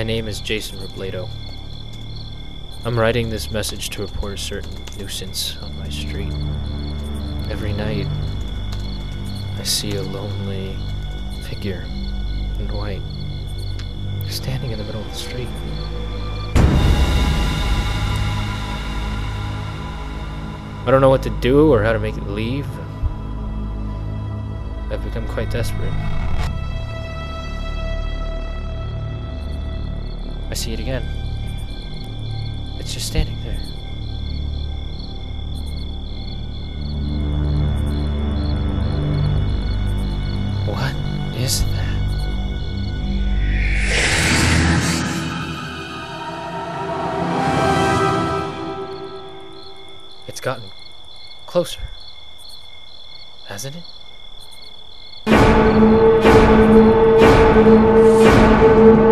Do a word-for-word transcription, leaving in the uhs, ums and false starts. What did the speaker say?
My name is Jason Robledo. I'm writing this message to report a certain nuisance on my street. Every night, I see a lonely figure in white standing in the middle of the street. I don't know what to do or how to make it leave. I've become quite desperate. I see it again. It's just standing there. What is that? It's gotten closer, hasn't it?